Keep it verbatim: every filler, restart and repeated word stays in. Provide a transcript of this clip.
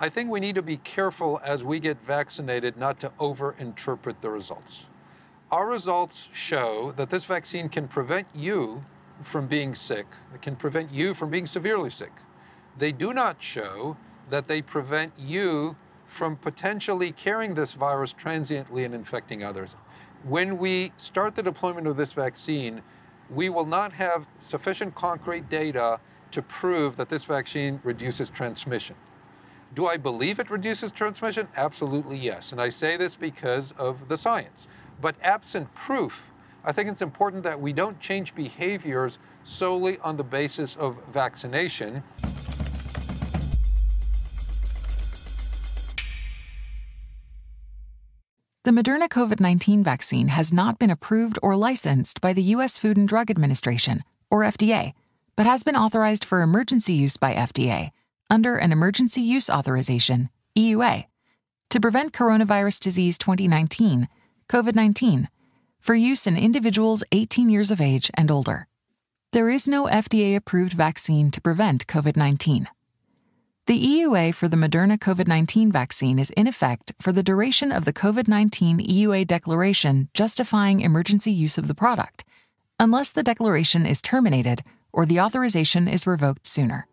I think we need to be careful as we get vaccinated not to over-interpret the results. Our results show that this vaccine can prevent you from being sick. It can prevent you from being severely sick. They do not show that they prevent you from potentially carrying this virus transiently and infecting others. When we start the deployment of this vaccine, we will not have sufficient concrete data to prove that this vaccine reduces transmission. Do I believe it reduces transmission? Absolutely yes, and I say this because of the science. But absent proof, I think it's important that we don't change behaviors solely on the basis of vaccination. The Moderna COVID nineteen vaccine has not been approved or licensed by the U S Food and Drug Administration, or F D A, but has been authorized for emergency use by F D A under an Emergency Use Authorization, E U A, to prevent coronavirus disease twenty nineteen, COVID nineteen, for use in individuals eighteen years of age and older. There is no F D A-approved vaccine to prevent COVID nineteen. The E U A for the Moderna COVID nineteen vaccine is in effect for the duration of the COVID nineteen E U A declaration justifying emergency use of the product, unless the declaration is terminated or the authorization is revoked sooner.